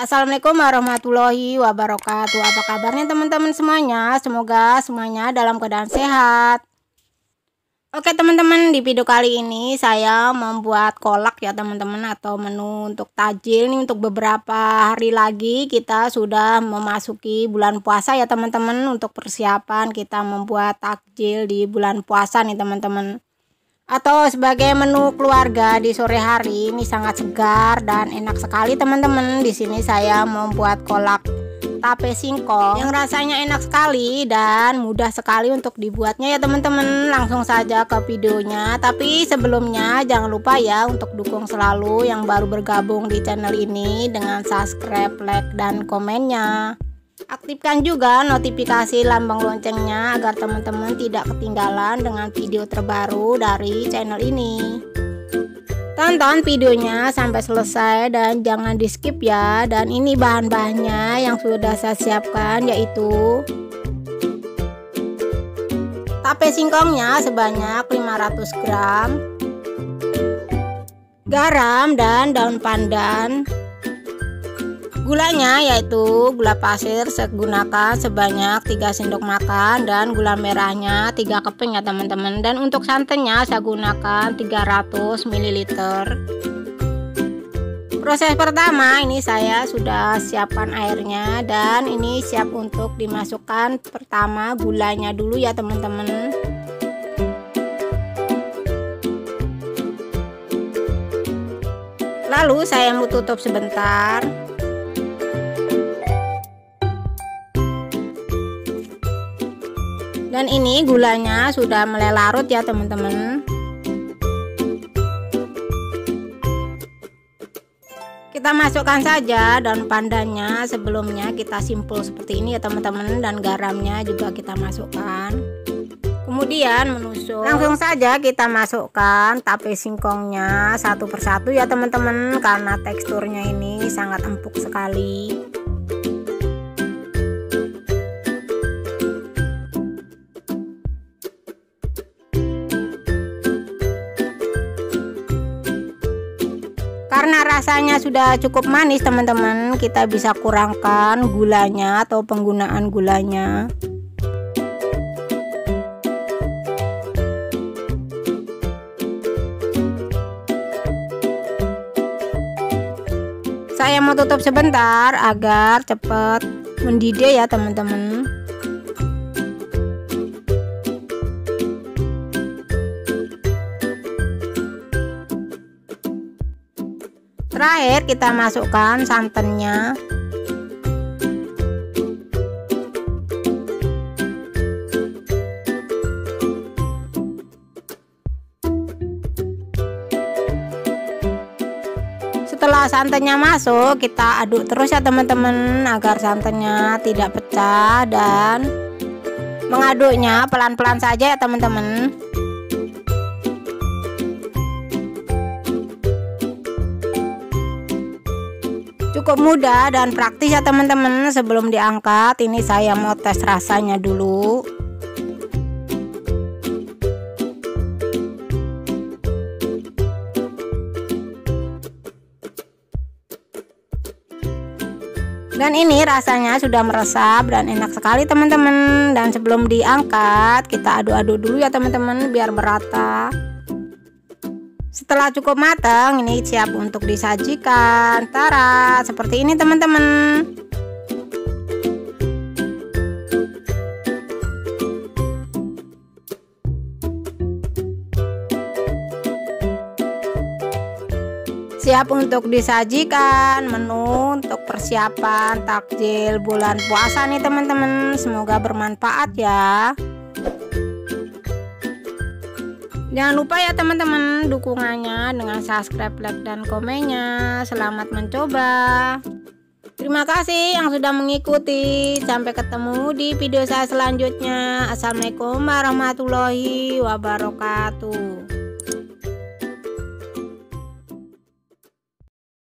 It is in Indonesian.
Assalamualaikum warahmatullahi wabarakatuh. Apa kabarnya teman-teman semuanya? Semoga semuanya dalam keadaan sehat. Oke teman-teman, di video kali ini saya membuat kolak ya teman-teman, atau menu untuk tajil nih. Untuk beberapa hari lagi kita sudah memasuki bulan puasa ya teman-teman. Untuk persiapan kita membuat takjil di bulan puasa nih teman-teman, atau sebagai menu keluarga di sore hari. Ini sangat segar dan enak sekali teman-teman. Di sini saya membuat kolak tape singkong yang rasanya enak sekali dan mudah sekali untuk dibuatnya ya teman-teman. Langsung saja ke videonya, tapi sebelumnya jangan lupa ya untuk dukung selalu yang baru bergabung di channel ini dengan subscribe, like, dan komennya. Aktifkan juga notifikasi lambang loncengnya agar teman-teman tidak ketinggalan dengan video terbaru dari channel ini. Tonton videonya sampai selesai dan jangan di skip ya. Dan ini bahan-bahannya yang sudah saya siapkan, yaitu tape singkongnya sebanyak 500 gram, garam dan daun pandan. Gulanya yaitu gula pasir segunakan sebanyak 3 sendok makan, dan gula merahnya 3 keping ya teman-teman. Dan untuk santannya saya gunakan 300 ml. Proses pertama, ini saya sudah siapkan airnya, dan ini siap untuk dimasukkan pertama gulanya dulu ya teman-teman. Lalu saya mau tutup sebentar. Dan ini gulanya sudah mulai larut ya teman-teman. Kita masukkan saja daun pandannya, sebelumnya kita simpul seperti ini ya teman-teman. Dan garamnya juga kita masukkan. Kemudian menusuk. Langsung saja kita masukkan tape singkongnya satu persatu ya teman-teman, karena teksturnya ini sangat empuk sekali. Karena rasanya sudah cukup manis teman-teman, kita bisa kurangkan gulanya atau penggunaan gulanya. Saya mau tutup sebentar agar cepat mendidih ya teman-teman. Terakhir kita masukkan santannya. Setelah santannya masuk, kita aduk terus ya teman-teman agar santannya tidak pecah, dan mengaduknya pelan-pelan saja ya teman-teman. Cukup mudah dan praktis ya teman-teman. Sebelum diangkat, ini saya mau tes rasanya dulu. Dan ini rasanya sudah meresap dan enak sekali teman-teman. Dan sebelum diangkat, kita aduk-aduk dulu ya teman-teman biar merata. Setelah cukup matang, ini siap untuk disajikan. Tara, seperti ini teman-teman. Siap untuk disajikan, menu untuk persiapan takjil bulan puasa nih teman-teman. Semoga bermanfaat ya. Jangan lupa ya teman-teman dukungannya dengan subscribe, like, dan komennya. Selamat mencoba. Terima kasih yang sudah mengikuti. Sampai ketemu di video saya selanjutnya. Assalamualaikum warahmatullahi wabarakatuh.